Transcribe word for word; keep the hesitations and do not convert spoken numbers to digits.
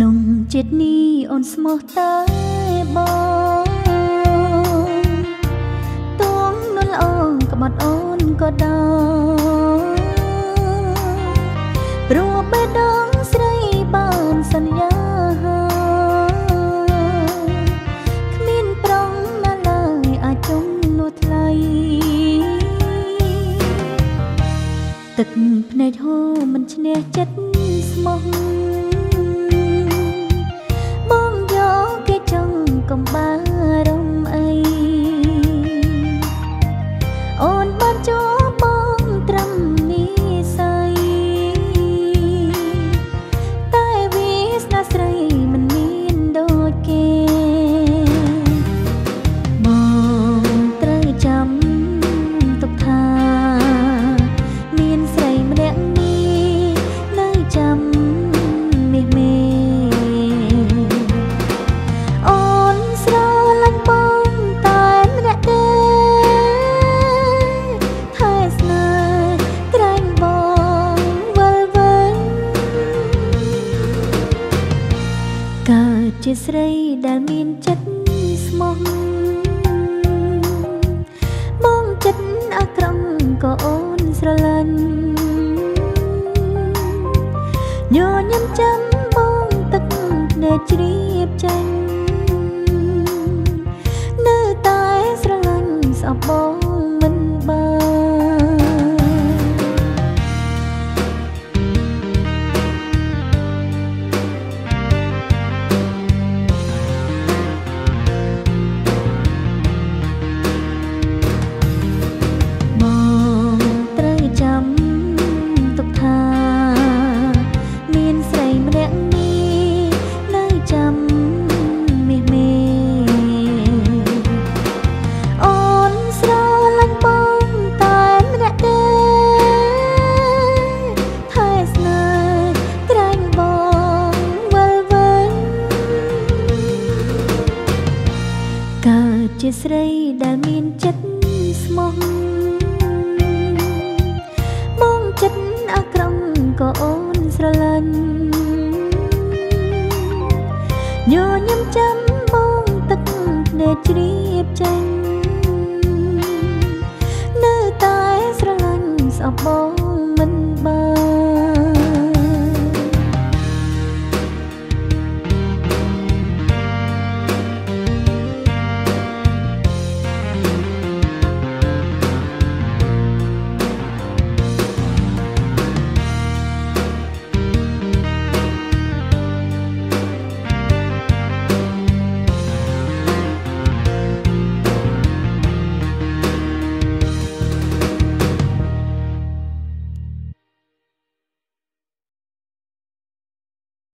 นุ่งจิตนี้อ่อนสมองตายบอต้องนุ่นอ่อนกับมัดอ่อนก็ดองรัวไปดองใส่บานสัญญาขมิ้นปรองน่าลายอาจงนวดไหลตึกในโทมันเชนเจ็ดสมองជាស្រីដែលមានចិត្តស្មោះបងចិត្តអាក្រង់ក៏អូនស្រឡាញ់ញញឹមចាំបងទឹកដែលជ្រាបចាញ់នៅតែស្រឡាញ់ស្អប់បងមិនបានជាស្រីដែលមានចិត្តស្មោះបងចិត្តអាក្រង់ក៏អូនស្រឡាញ់ញញឹមចាំបងទឹកដែលជ្រាបចាញ់នៅតែស្រឡាញ់ស្អប់បង